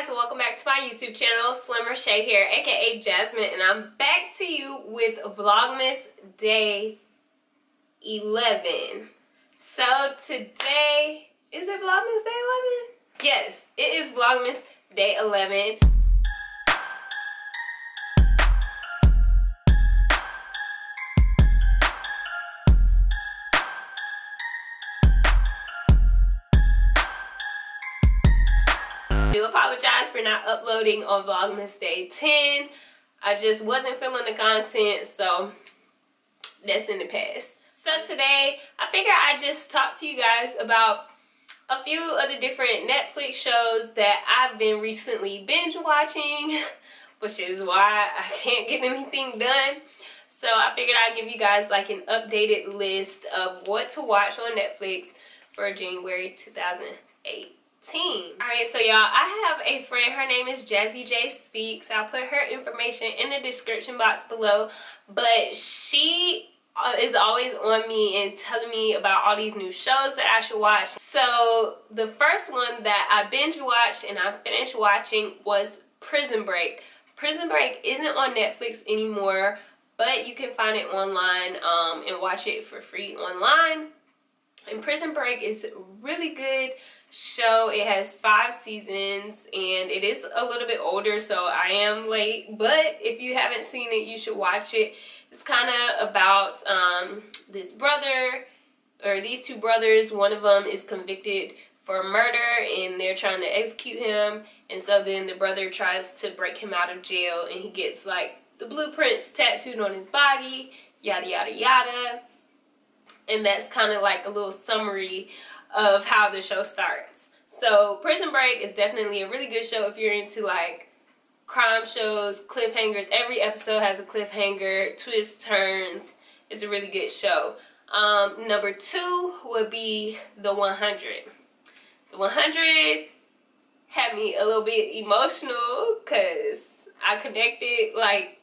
guys, welcome back to my YouTube channel. Slim Reshae here, aka Jasmine, and I'm back to you with Vlogmas Day 11. So today, is it Vlogmas Day 11? Yes, it is Vlogmas Day 11. I do apologize for not uploading on Vlogmas Day 10. I just wasn't feeling the content, so that's in the past. So today, I figure I just talk to you guys about a few of the different Netflix shows that I've been recently binge watching, which is why I can't get anything done. So I figured I'd give you guys like an updated list of what to watch on Netflix for January 2008. Alright, so y'all, I have a friend, her name is Jazzy J Speaks. I'll put her information in the description box below, but she is always on me and telling me about all these new shows that I should watch. So the first one that I binge watched and I finished watching was Prison Break. Prison Break isn't on Netflix anymore, but you can find it online and watch it for free online. And Prison Break is a really good show. It has 5 seasons and it is a little bit older, so I am late, but if you haven't seen it, you should watch it. It's kind of about this brother, or these two brothers. One of them is convicted for murder and they're trying to execute him, and so then the brother tries to break him out of jail and he gets like the blueprints tattooed on his body, yada yada yada. And that's kind of like a little summary of how the show starts. So Prison Break is definitely a really good show if you're into like crime shows, cliffhangers. Every episode has a cliffhanger, twists, turns. It's a really good show. Number two would be The 100. The 100 had me a little bit emotional because I connected. Like,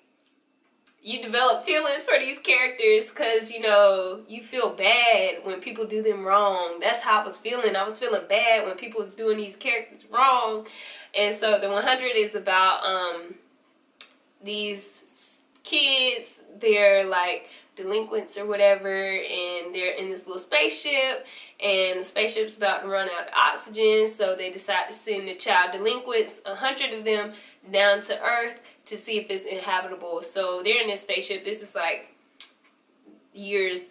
you develop feelings for these characters because, you know, you feel bad when people do them wrong. That's how I was feeling. I was feeling bad when people was doing these characters wrong. And so The 100 is about these kids. They're like delinquents or whatever, and they're in this little spaceship, and the spaceship's about to run out of oxygen, so they decide to send the child delinquents, 100 of them, down to Earth to see if it's inhabitable. So they're in this spaceship. This is like years,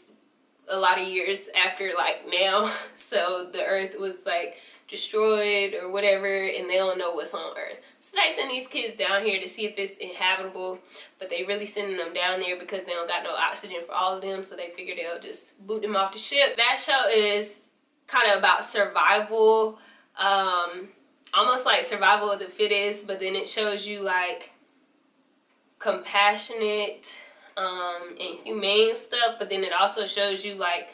a lot of years after like now, so the Earth was like destroyed or whatever, and they don't know what's on Earth. So they send these kids down here to see if it's inhabitable, but they really sending them down there because they don't got no oxygen for all of them, so they figure they'll just boot them off the ship. That show is kind of about survival, almost like survival of the fittest, but then it shows you like compassionate and humane stuff, but then it also shows you like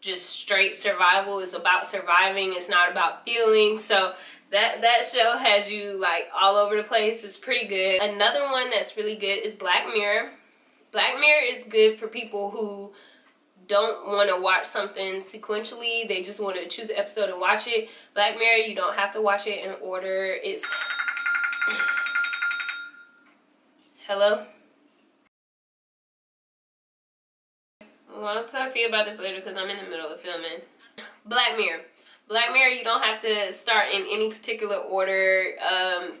just straight survival. It's about surviving, it's not about feeling. So that show has you like all over the place. It's pretty good. Another one that's really good is Black Mirror. Black Mirror is good for people who don't want to watch something sequentially. They just want to choose an episode and watch it. Black Mirror, you don't have to watch it in order. It's hello? Well, I'll talk to you about this later because I'm in the middle of filming. Black Mirror. Black Mirror, you don't have to start in any particular order.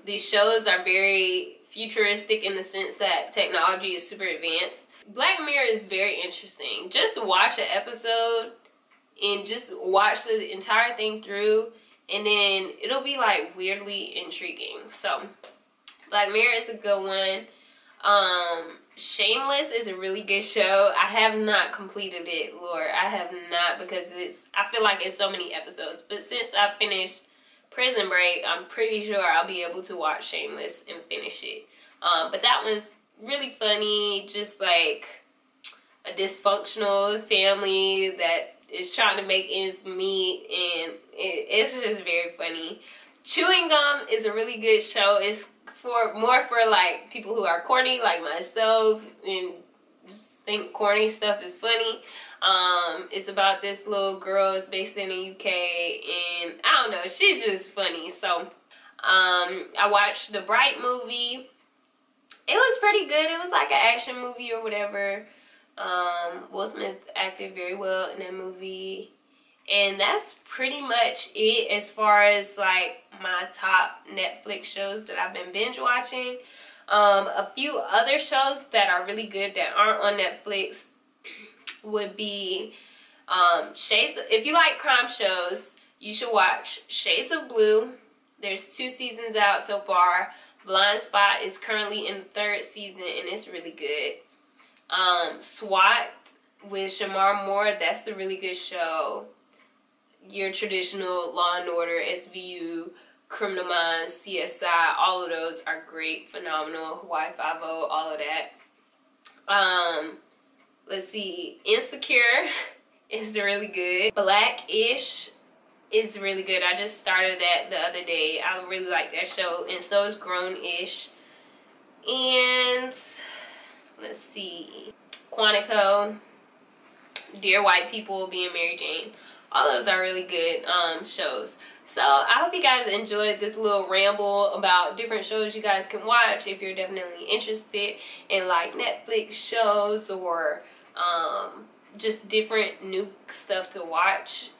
These shows are very futuristic in the sense that technology is super advanced. Black Mirror is very interesting. Just watch an episode and just watch the entire thing through, and then it'll be like weirdly intriguing. So Black Mirror is a good one. Shameless is a really good show. I have not completed it, Lord. I have not, because it's, I feel like it's so many episodes. But since I finished Prison Break, I'm pretty sure I'll be able to watch Shameless and finish it. But that one's really funny, just like a dysfunctional family that is trying to make ends meet, and it's just very funny. Chewing Gum is a really good show. It's more for like people who are corny like myself and just think corny stuff is funny. It's about this little girl. It's based in the UK, and I don't know, she's just funny. So I watched the Bright movie. It was pretty good. It was like an action movie or whatever. Will Smith acted very well in that movie. And that's pretty much it as far as like my top Netflix shows that I've been binge watching. A few other shows that are really good that aren't on Netflix would be Shades. If you like crime shows, you should watch Shades of Blue. There's 2 seasons out so far. Blindspot is currently in the 3rd season and it's really good. SWAT with Shamar Moore, that's a really good show. Your traditional Law & Order, SVU, Criminal Minds, CSI, all of those are great, phenomenal. Hawaii 5-0, all of that. Let's see, Insecure is really good. Black-ish is really good. I just started that the other day. I really like that show, and so is Grown-ish. And let's see, Quantico, Dear White People, Being Mary Jane. All those are really good shows. So I hope you guys enjoyed this little ramble about different shows you guys can watch if you're definitely interested in like Netflix shows or just different new stuff to watch.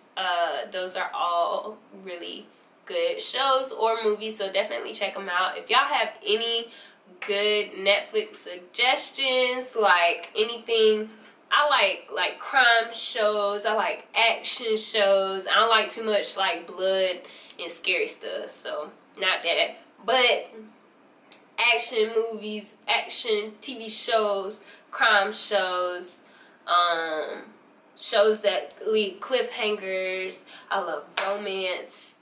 Those are all really good shows or movies, so definitely check them out. If y'all have any good Netflix suggestions, like anything, I like crime shows, I like action shows, I don't like too much like blood and scary stuff, so not that, but action movies, action TV shows, crime shows, shows that leave cliffhangers, I love romance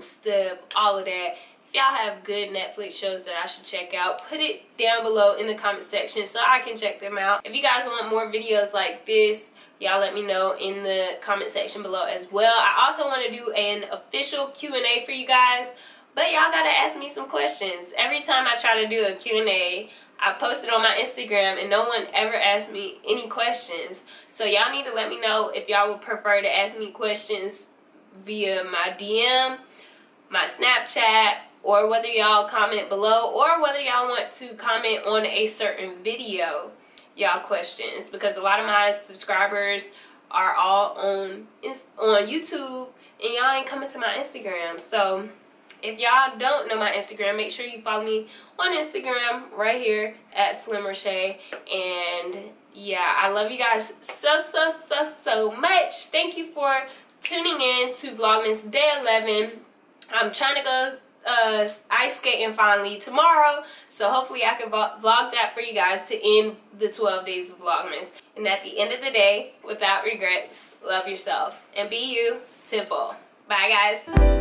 stuff, all of that. If y'all have good Netflix shows that I should check out, put it down below in the comment section so I can check them out. If you guys want more videos like this, y'all let me know in the comment section below as well. I also want to do an official Q&A for you guys, but y'all gotta ask me some questions. Every time I try to do a Q&A, I posted on my Instagram and no one ever asked me any questions. So y'all need to let me know if y'all would prefer to ask me questions via my DM, my Snapchat, or whether y'all comment below, or whether y'all want to comment on a certain video, y'all questions, because a lot of my subscribers are all on YouTube and y'all ain't coming to my Instagram. So if y'all don't know my Instagram, make sure you follow me on Instagram right here at Slim Reshae. And yeah, I love you guys so much. Thank you for tuning in to Vlogmas Day 11. I'm trying to go ice skating finally tomorrow, so hopefully I can vlog that for you guys to end the 12 days of Vlogmas. And at the end of the day, without regrets, love yourself and be you tenfold. Bye guys.